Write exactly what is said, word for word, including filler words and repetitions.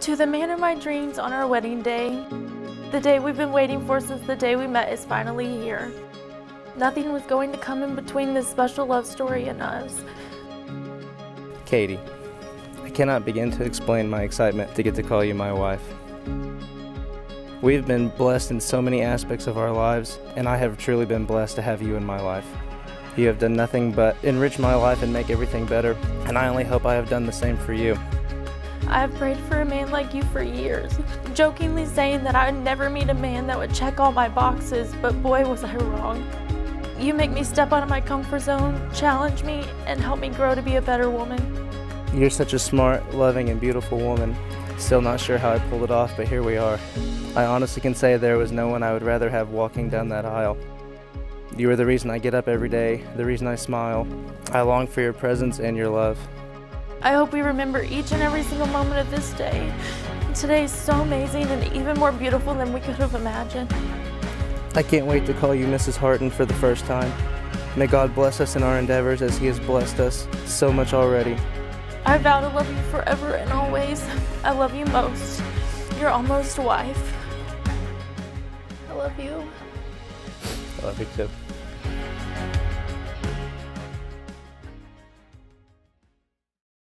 To the man of my dreams on our wedding day. The day we've been waiting for since the day we met is finally here. Nothing was going to come in between this special love story and us. Kati, I cannot begin to explain my excitement to get to call you my wife. We've been blessed in so many aspects of our lives, and I have truly been blessed to have you in my life. You have done nothing but enrich my life and make everything better, and I only hope I have done the same for you. I have prayed for a man like you for years, jokingly saying that I would never meet a man that would check all my boxes, but boy was I wrong. You make me step out of my comfort zone, challenge me, and help me grow to be a better woman. You're such a smart, loving, and beautiful woman. Still not sure how I pulled it off, but here we are. I honestly can say there was no one I would rather have walking down that aisle. You are the reason I get up every day, the reason I smile. I long for your presence and your love. I hope we remember each and every single moment of this day. Today is so amazing and even more beautiful than we could have imagined. I can't wait to call you Missus Harton for the first time. May God bless us in our endeavors as He has blessed us so much already. I vow to love you forever and always. I love you most. Your almost wife. I love you. I love you too.